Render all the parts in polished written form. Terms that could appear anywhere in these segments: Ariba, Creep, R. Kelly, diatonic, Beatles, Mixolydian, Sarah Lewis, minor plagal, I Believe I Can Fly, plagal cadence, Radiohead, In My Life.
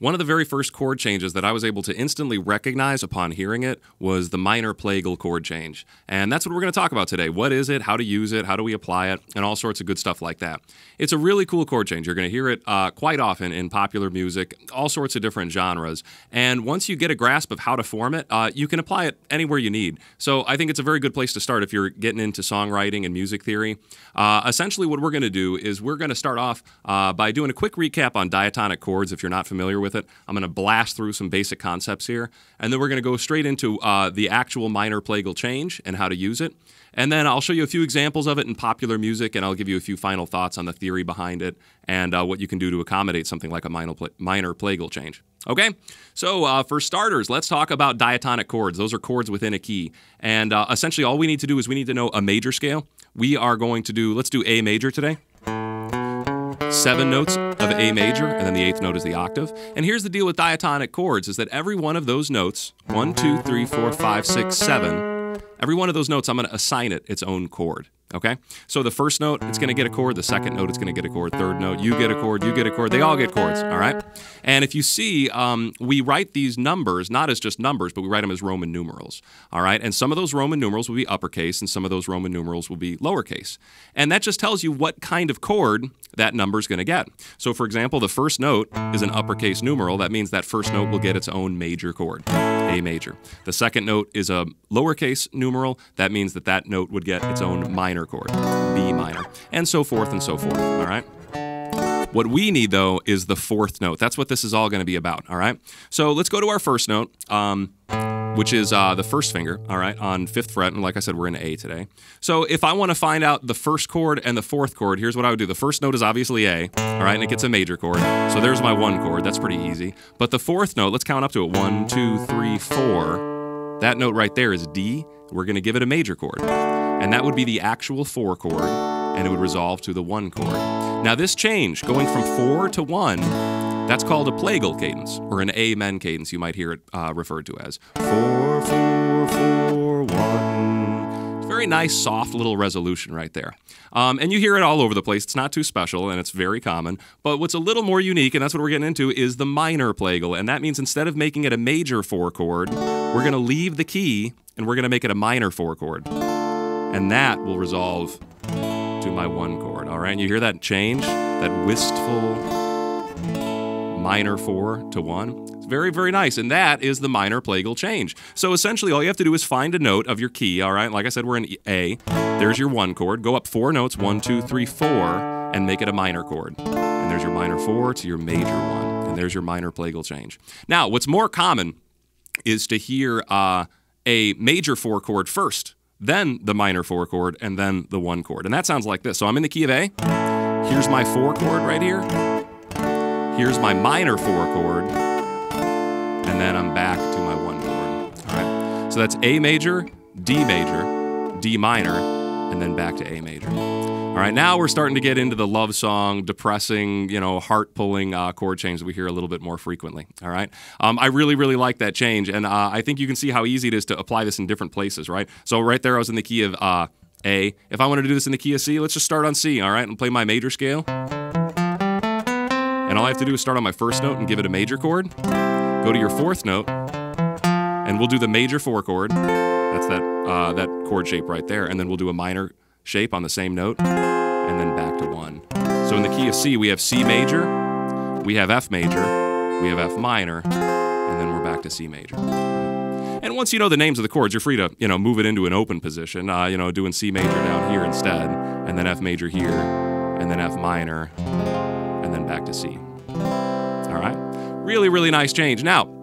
One of the very first chord changes that I was able to instantly recognize upon hearing it was the minor plagal chord change. And that's what we're going to talk about today. What is it? How to use it? How do we apply it? And all sorts of good stuff like that. It's a really cool chord change. You're going to hear it quite often in popular music, all sorts of different genres. And once you get a grasp of how to form it, you can apply it anywhere you need. So I think it's a very good place to start if you're getting into songwriting and music theory. Essentially, what we're going to do is we're going to start off by doing a quick recap on diatonic chords if you're not familiar with it. I'm going to blast through some basic concepts here, and then we're going to go straight into the actual minor plagal change and how to use it. And then I'll show you a few examples of it in popular music, and I'll give you a few final thoughts on the theory behind it and what you can do to accommodate something like a minor plagal change. Okay, so for starters, let's talk about diatonic chords. Those are chords within a key. And essentially all we need to do is we need to know a major scale. We are going to do, let's do A major today. 7 notes of A major, and then the 8th note is the octave. And here's the deal with diatonic chords, is that every one of those notes, 1, 2, 3, 4, 5, 6, 7, every one of those notes, I'm going to assign it its own chord, okay? So the first note, it's going to get a chord. The second note, it's going to get a chord. Third note, you get a chord, you get a chord. They all get chords, all right? And if you see, we write these numbers, not as just numbers, but we write them as Roman numerals, all right? And some of those Roman numerals will be uppercase, and some of those Roman numerals will be lowercase. And that just tells you what kind of chord that number's going to get. So for example, the first note is an uppercase numeral. That means that first note will get its own major chord, A major. The second note is a lowercase numeral. That means that that note would get its own minor chord, B minor, and so forth and so forth, all right? What we need, though, is the fourth note. That's what this is all going to be about, all right? So let's go to our first note, which is the first finger, all right, on 5th fret. And like I said, we're in A today. So if I want to find out the first chord and the fourth chord, here's what I would do. The first note is obviously A, all right, and it gets a major chord. So there's my one chord. That's pretty easy. But the fourth note, let's count up to it. 1, 2, 3, 4. That note right there is D. We're going to give it a major chord. And that would be the actual 4 chord, and it would resolve to the 1 chord. Now this change, going from 4 to 1, that's called a plagal cadence, or an amen cadence, you might hear it referred to as 4, 4, 4, 1. It's a very nice, soft little resolution right there. And you hear it all over the place. It's not too special, and it's very common. But what's a little more unique, and that's what we're getting into, is the minor plagal. And that means instead of making it a major 4 chord, we're going to leave the key, and we're going to make it a minor 4 chord. And that will resolve to my 1 chord. All right, and you hear that change, that wistful minor 4 to 1. It's very, very nice, and that is the minor plagal change. So essentially, all you have to do is find a note of your key, all right? Like I said, we're in A. There's your 1 chord. Go up 4 notes, 1, 2, 3, 4, and make it a minor chord. And there's your minor 4 to your major 1, and there's your minor plagal change. Now, what's more common is to hear a major 4 chord first, then the minor 4 chord, and then the 1 chord. And that sounds like this. So I'm in the key of A. Here's my 4 chord right here. Here's my minor 4 chord. And then I'm back to my 1 chord. All right. So that's A major, D minor, and then back to A major. All right, now we're starting to get into the love song, depressing, you know, heart-pulling chord change that we hear a little bit more frequently, all right? I really, really like that change, and I think you can see how easy it is to apply this in different places, right? So right there I was in the key of A. If I wanted to do this in the key of C, let's just start on C, all right, and play my major scale. And all I have to do is start on my first note and give it a major chord. Go to your fourth note, and we'll do the major 4 chord. That's that chord shape right there, and then we'll do a minor shape on the same note, and then back to 1. So in the key of C, we have C major, we have F major, we have F minor, and then we're back to C major. And once you know the names of the chords, you're free to, you know, move it into an open position, you know, doing C major down here instead, and then F major here, and then F minor, and then back to C. All right? Really, really nice change. Now,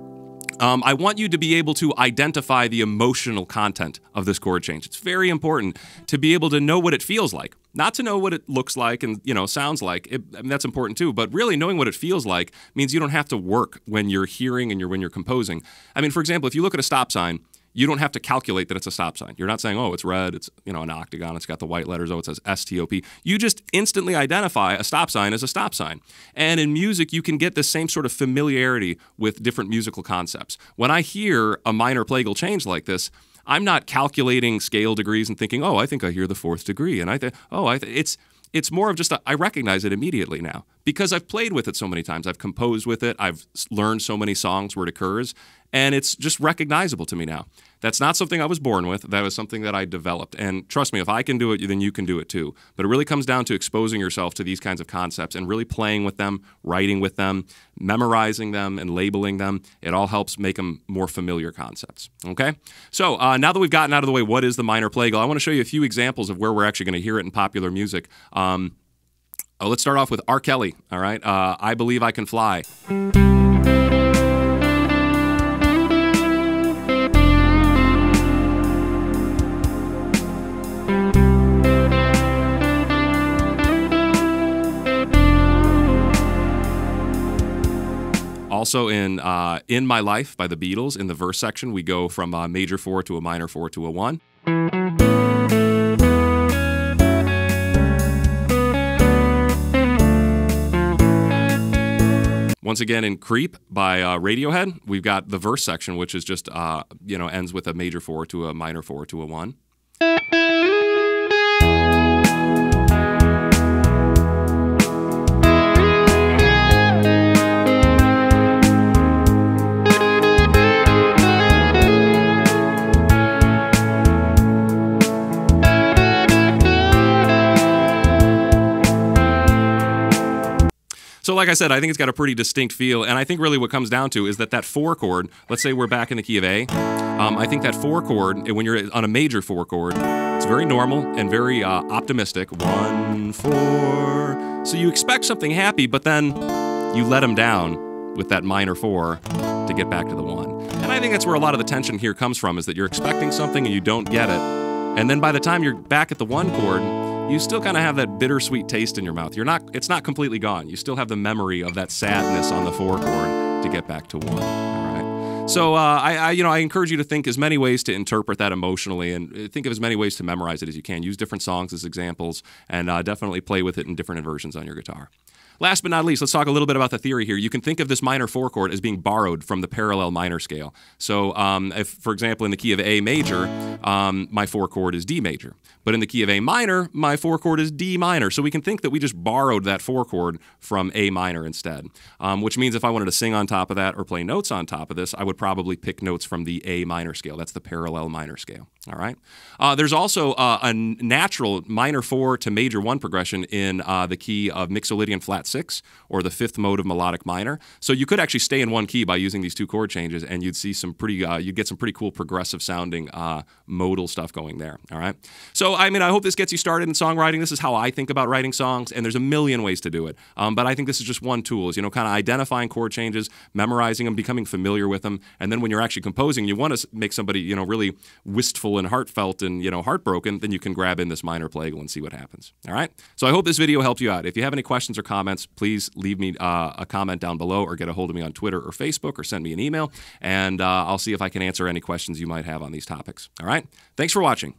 I want you to be able to identify the emotional content of this chord change. It's very important to be able to know what it feels like. Not to know what it looks like and, you know, sounds like. I mean, that's important too, but really knowing what it feels like means you don't have to work when you're hearing and when you're composing. I mean, for example, if you look at a stop sign, you don't have to calculate that it's a stop sign. You're not saying, oh, it's red, it's, you know, an octagon, it's got the white letters, oh, it says S-T-O-P. You just instantly identify a stop sign as a stop sign. And in music, you can get the same sort of familiarity with different musical concepts. When I hear a minor plagal change like this, I'm not calculating scale degrees and thinking, oh, I think I hear the 4th degree, and I think, oh, I think it's... It's more of just I recognize it immediately now because I've played with it so many times. I've composed with it. I've learned so many songs where it occurs, and it's just recognizable to me now. That's not something I was born with. That was something that I developed. And trust me, if I can do it, then you can do it too. But it really comes down to exposing yourself to these kinds of concepts and really playing with them, writing with them, memorizing them, and labeling them. It all helps make them more familiar concepts. Okay? So now that we've gotten out of the way, what is the minor plagal? I want to show you a few examples of where we're actually going to hear it in popular music. Let's start off with R. Kelly, all right? I Believe I Can Fly. Also in My Life by the Beatles, in the verse section, we go from a major four to a minor four to a one. Once again, in Creep by Radiohead, we've got the verse section, which is just, you know, ends with a major four to a minor four to a one. So like I said, I think it's got a pretty distinct feel, and I think really what comes down to is that four chord, let's say we're back in the key of A, I think that four chord, when you're on a major four chord, it's very normal and very optimistic. 1, 4. So you expect something happy, but then you let them down with that minor four to get back to the one. And I think that's where a lot of the tension here comes from, is that you're expecting something and you don't get it. And then by the time you're back at the one chord, you still kind of have that bittersweet taste in your mouth. It's not completely gone. You still have the memory of that sadness on the four chord to get back to one. All right. So I encourage you to think as many ways to interpret that emotionally, and think of as many ways to memorize it as you can. Use different songs as examples, and definitely play with it in different inversions on your guitar. Last but not least, let's talk a little bit about the theory here. You can think of this minor four chord as being borrowed from the parallel minor scale. So if, for example, in the key of A major, my four chord is D major. But in the key of A minor, my four chord is D minor. So we can think that we just borrowed that four chord from A minor instead, which means if I wanted to sing on top of that or play notes on top of this, I would probably pick notes from the A minor scale. That's the parallel minor scale. All right. There's also a natural minor four to major one progression in the key of Mixolydian flat six, or the fifth mode of melodic minor. So you could actually stay in one key by using these two chord changes, and you'd see some pretty, you'd get some pretty cool progressive sounding modal stuff going there. All right. So I mean, I hope this gets you started in songwriting. This is how I think about writing songs, and there's a million ways to do it. But I think this is just one tool, is, you know, kind of identifying chord changes, memorizing them, becoming familiar with them, and then when you're actually composing, you want to make somebody, you know, really wistful and heartfelt and, you know, heartbroken, then you can grab in this minor plagal and see what happens. All right? So I hope this video helped you out. If you have any questions or comments, please leave me a comment down below, or get a hold of me on Twitter or Facebook, or send me an email, and I'll see if I can answer any questions you might have on these topics. All right? Thanks for watching.